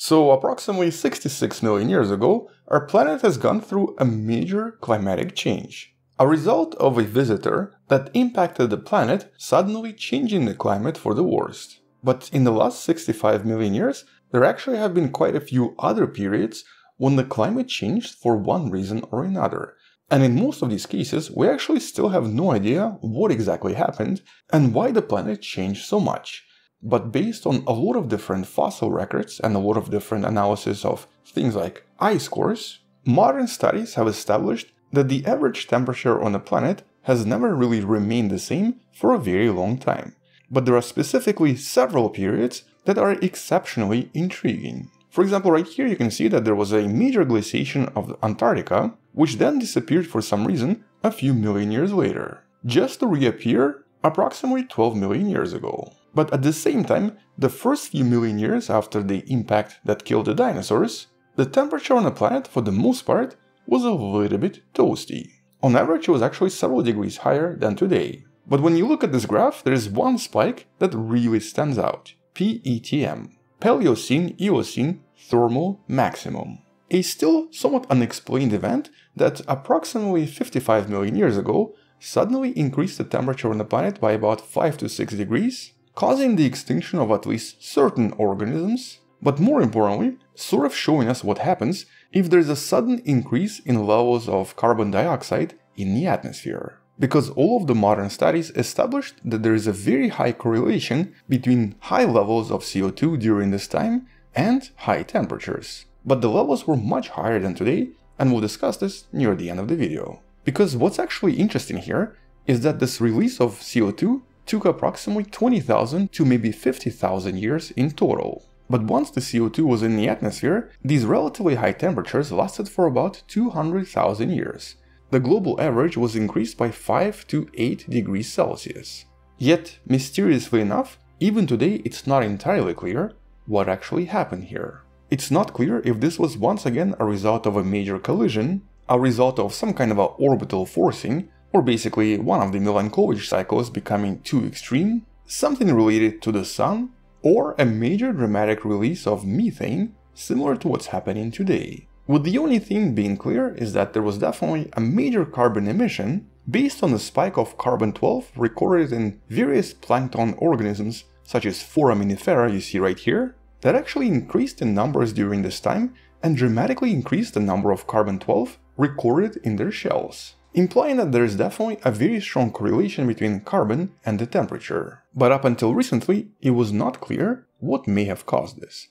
So approximately 66 million years ago, our planet has gone through a major climatic change. A result of a visitor that impacted the planet, suddenly changing the climate for the worst. But in the last 65 million years, there actually have been quite a few other periods when the climate changed for one reason or another. And in most of these cases, we actually still have no idea what exactly happened and why the planet changed so much. But based on a lot of different fossil records and a lot of different analysis of things like ice cores, modern studies have established that the average temperature on the planet has never really remained the same for a very long time. But there are specifically several periods that are exceptionally intriguing. For example, right here you can see that there was a major glaciation of Antarctica, which then disappeared for some reason a few million years later, just to reappear approximately 12 million years ago. But at the same time, the first few million years after the impact that killed the dinosaurs, the temperature on the planet, for the most part, was a little bit toasty. On average, it was actually several degrees higher than today. But when you look at this graph, there is one spike that really stands out. PETM. Paleocene–Eocene Thermal Maximum. A still somewhat unexplained event that approximately 55 million years ago suddenly increased the temperature on the planet by about 5 to 6 degrees, causing the extinction of at least certain organisms, but more importantly, sort of showing us what happens if there's a sudden increase in levels of carbon dioxide in the atmosphere. Because all of the modern studies established that there is a very high correlation between high levels of CO2 during this time and high temperatures. But the levels were much higher than today, and we'll discuss this near the end of the video. Because what's actually interesting here is that this release of CO2 took approximately 20,000 to maybe 50,000 years in total. But once the CO2 was in the atmosphere, these relatively high temperatures lasted for about 200,000 years. The global average was increased by 5 to 8 degrees Celsius. Yet, mysteriously enough, even today it's not entirely clear what actually happened here. It's not clear if this was once again a result of a major collision, a result of some kind of an orbital forcing, or basically one of the Milankovitch cycles becoming too extreme, something related to the sun, or a major dramatic release of methane, similar to what's happening today. With the only thing being clear is that there was definitely a major carbon emission based on the spike of carbon-12 recorded in various plankton organisms such as Foraminifera you see right here, that actually increased in numbers during this time and dramatically increased the number of carbon-12 recorded in their shells, implying that there is definitely a very strong correlation between carbon and the temperature. But up until recently, it was not clear what may have caused this.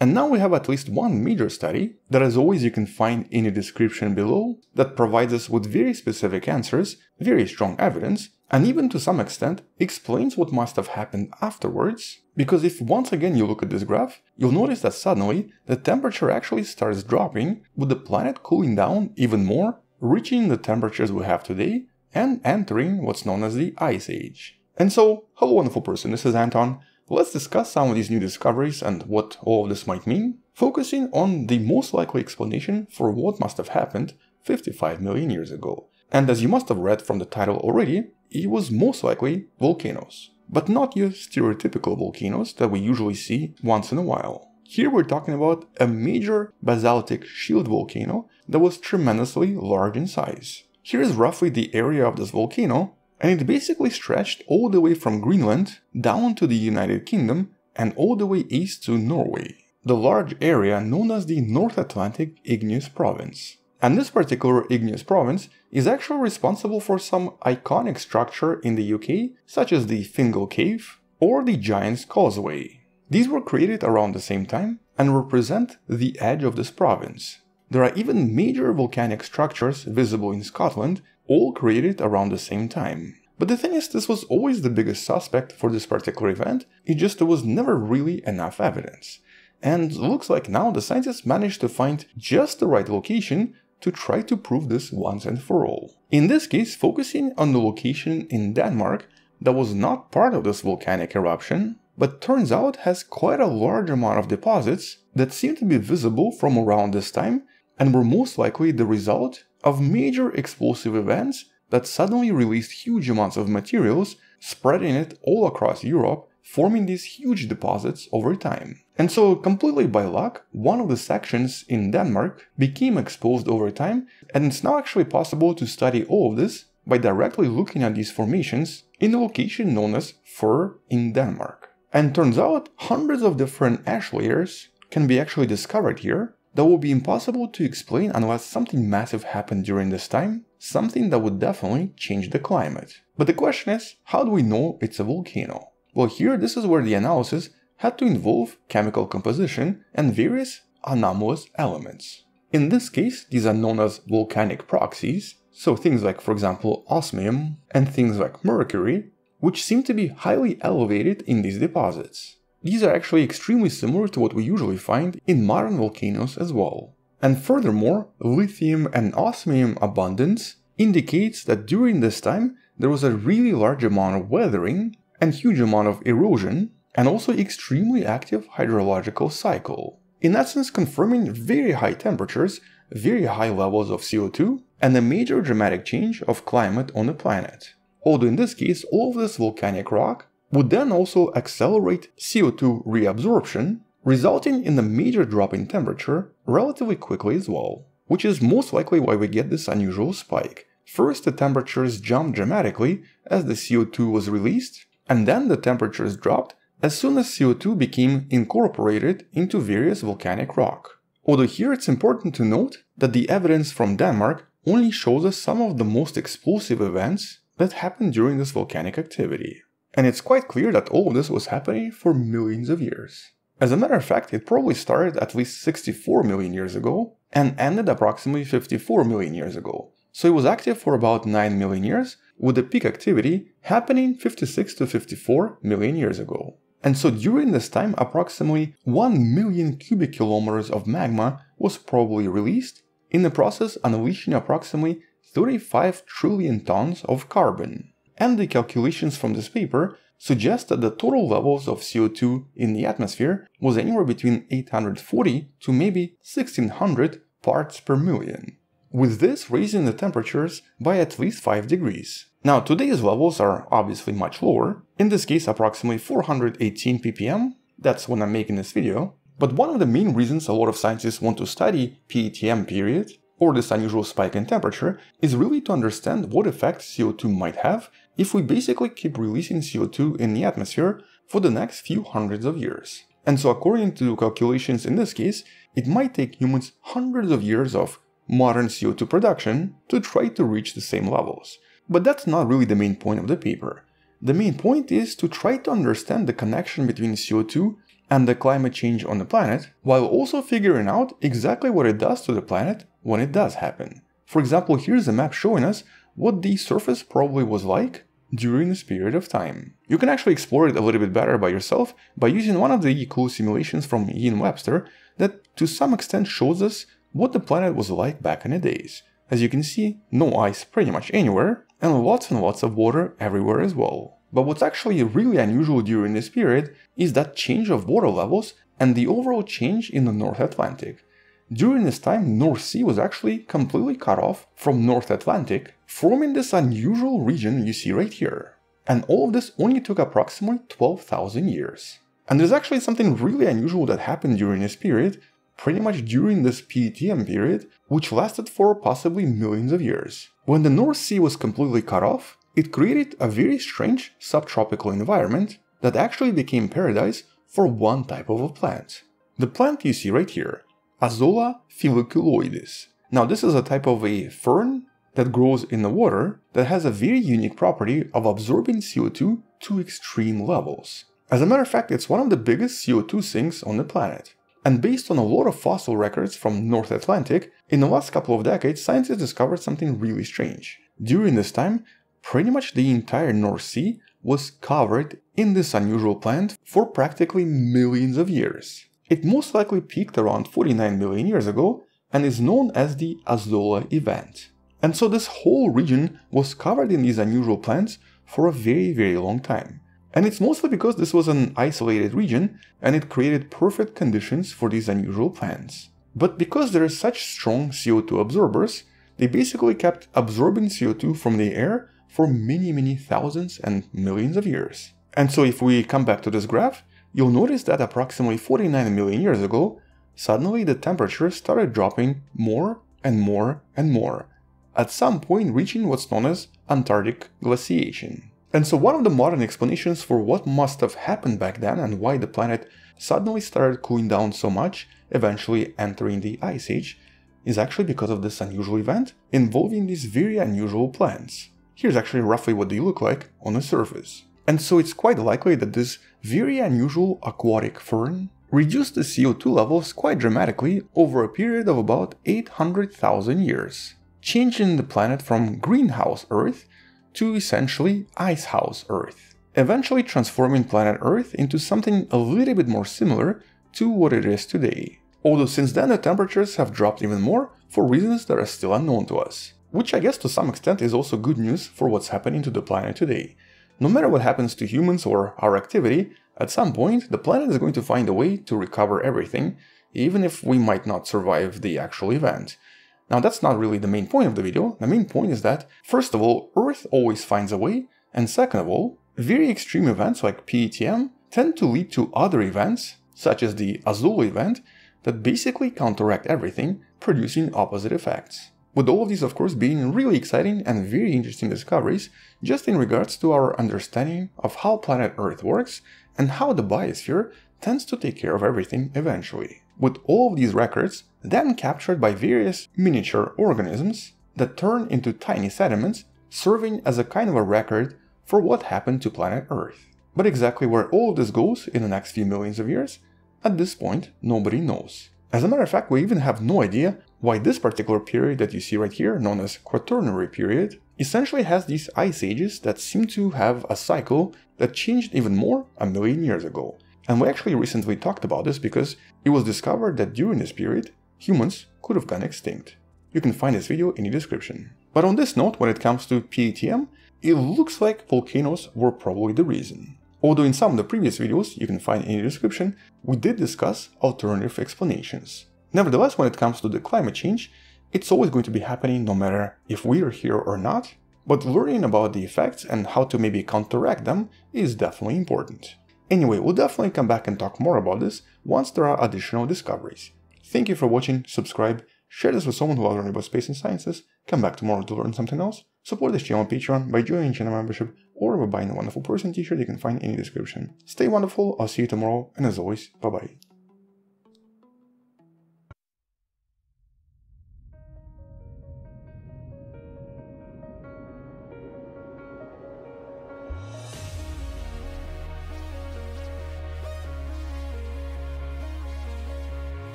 And now we have at least one major study that, as always, you can find in the description below, that provides us with very specific answers, very strong evidence, and even to some extent explains what must have happened afterwards. Because if once again you look at this graph, you'll notice that suddenly the temperature actually starts dropping, with the planet cooling down even more, reaching the temperatures we have today and entering what's known as the Ice Age. And so, hello wonderful person, this is Anton. Let's discuss some of these new discoveries and what all of this might mean, focusing on the most likely explanation for what must have happened 55 million years ago. And as you must have read from the title already, it was most likely volcanoes. But not your stereotypical volcanoes that we usually see once in a while. Here we're talking about a major basaltic shield volcano that was tremendously large in size. Here is roughly the area of this volcano, and it basically stretched all the way from Greenland down to the United Kingdom and all the way east to Norway. The large area known as the North Atlantic Igneous Province. And this particular igneous province is actually responsible for some iconic structure in the UK, such as the Fingal Cave or the Giant's Causeway. These were created around the same time and represent the edge of this province. There are even major volcanic structures visible in Scotland, all created around the same time. But the thing is, this was always the biggest suspect for this particular event, it just there was never really enough evidence. And looks like now the scientists managed to find just the right location to try to prove this once and for all. In this case, focusing on the location in Denmark that was not part of this volcanic eruption, but turns out has quite a large amount of deposits that seem to be visible from around this time and were most likely the result of major explosive events that suddenly released huge amounts of materials, spreading it all across Europe, forming these huge deposits over time. And so, completely by luck, one of the sections in Denmark became exposed over time, and it's now actually possible to study all of this by directly looking at these formations in a location known as Fur in Denmark. And turns out, hundreds of different ash layers can be actually discovered here that would be impossible to explain unless something massive happened during this time, something that would definitely change the climate. But the question is, how do we know it's a volcano? Well, here this is where the analysis had to involve chemical composition and various anomalous elements. In this case, these are known as volcanic proxies, so things like, for example, osmium and things like mercury, which seem to be highly elevated in these deposits. These are actually extremely similar to what we usually find in modern volcanoes as well. And furthermore, lithium and osmium abundance indicates that during this time there was a really large amount of weathering and huge amount of erosion, and also extremely active hydrological cycle. In essence, confirming very high temperatures, very high levels of CO2, and a major dramatic change of climate on the planet. Although in this case, all of this volcanic rock would then also accelerate CO2 reabsorption, resulting in a major drop in temperature relatively quickly as well, which is most likely why we get this unusual spike. First, the temperatures jumped dramatically as the CO2 was released, and then the temperatures dropped as soon as CO2 became incorporated into various volcanic rock. Although here it's important to note that the evidence from Denmark only shows us some of the most explosive events that happened during this volcanic activity. And it's quite clear that all of this was happening for millions of years. As a matter of fact, it probably started at least 64 million years ago and ended approximately 54 million years ago. So it was active for about 9 million years, with the peak activity happening 56 to 54 million years ago. And so during this time, approximately 1 million cubic kilometers of magma was probably released, in the process unleashing approximately 35 trillion tons of carbon. And the calculations from this paper suggest that the total levels of CO2 in the atmosphere was anywhere between 840 to maybe 1600 parts per million, with this raising the temperatures by at least 5 degrees. Now, today's levels are obviously much lower, in this case approximately 418 ppm, that's when I'm making this video, but one of the main reasons a lot of scientists want to study PETM period, or this unusual spike in temperature, is really to understand what effects CO2 might have if we basically keep releasing CO2 in the atmosphere for the next few hundreds of years. And so according to calculations in this case, it might take humans hundreds of years of modern CO2 production to try to reach the same levels. But that's not really the main point of the paper. The main point is to try to understand the connection between CO2 and the climate change on the planet, while also figuring out exactly what it does to the planet when it does happen. For example, here's a map showing us what the surface probably was like during this period of time. You can actually explore it a little bit better by yourself by using one of the cool simulations from Ian Webster that to some extent shows us what the planet was like back in the days. As you can see, no ice pretty much anywhere, and lots of water everywhere as well. But what's actually really unusual during this period is that change of water levels and the overall change in the North Atlantic. During this time, North Sea was actually completely cut off from North Atlantic, forming this unusual region you see right here. And all of this only took approximately 12,000 years. And there's actually something really unusual that happened during this period, pretty much during this PETM period, which lasted for possibly millions of years. When the North Sea was completely cut off, it created a very strange subtropical environment that actually became paradise for one type of a plant. The plant you see right here, Azolla folliculoides. Now this is a type of a fern that grows in the water that has a very unique property of absorbing CO2 to extreme levels. As a matter of fact, it's one of the biggest CO2 sinks on the planet. And based on a lot of fossil records from North Atlantic, in the last couple of decades scientists discovered something really strange. During this time, pretty much the entire North Sea was covered in this unusual plant for practically millions of years. It most likely peaked around 49 million years ago and is known as the Azolla event. And so this whole region was covered in these unusual plants for a very long time. And it's mostly because this was an isolated region and it created perfect conditions for these unusual plants. But because there are such strong CO2 absorbers, they basically kept absorbing CO2 from the air for many thousands and millions of years. And so if we come back to this graph, you'll notice that approximately 49 million years ago, suddenly the temperature started dropping more and more and more, at some point reaching what's known as Antarctic glaciation. And so one of the modern explanations for what must have happened back then and why the planet suddenly started cooling down so much, eventually entering the Ice Age, is actually because of this unusual event involving these very unusual plants. Here's actually roughly what they look like on the surface. And so it's quite likely that this very unusual aquatic fern reduced the CO2 levels quite dramatically over a period of about 800,000 years, changing the planet from greenhouse Earth to essentially icehouse Earth, eventually transforming planet Earth into something a little bit more similar to what it is today. Although since then the temperatures have dropped even more for reasons that are still unknown to us, which I guess to some extent is also good news for what's happening to the planet today. No matter what happens to humans or our activity, at some point the planet is going to find a way to recover everything, even if we might not survive the actual event. Now that's not really the main point of the video. The main point is that, first of all, Earth always finds a way, and second of all, very extreme events like PETM tend to lead to other events, such as the Azolla event, that basically counteract everything, producing opposite effects. With all of these, of course, being really exciting and very interesting discoveries, just in regards to our understanding of how planet Earth works and how the biosphere tends to take care of everything eventually. With all of these records then captured by various miniature organisms that turn into tiny sediments, serving as a kind of a record for what happened to planet Earth. But exactly where all this goes in the next few millions of years, at this point, nobody knows. As a matter of fact, we even have no idea why this particular period that you see right here, known as Quaternary Period, essentially has these ice ages that seem to have a cycle that changed even more a million years ago. And we actually recently talked about this because it was discovered that during this period, humans could have gone extinct. You can find this video in the description. But on this note, when it comes to PETM, it looks like volcanoes were probably the reason. Although in some of the previous videos you can find in the description, we did discuss alternative explanations. Nevertheless, when it comes to the climate change, it's always going to be happening no matter if we are here or not, but learning about the effects and how to maybe counteract them is definitely important. Anyway, we'll definitely come back and talk more about this once there are additional discoveries. Thank you for watching, subscribe, share this with someone who loves learning about space and sciences, come back tomorrow to learn something else, support this channel on Patreon by joining channel membership or by buying a wonderful person t-shirt you can find in the description. Stay wonderful, I'll see you tomorrow, and as always, bye-bye.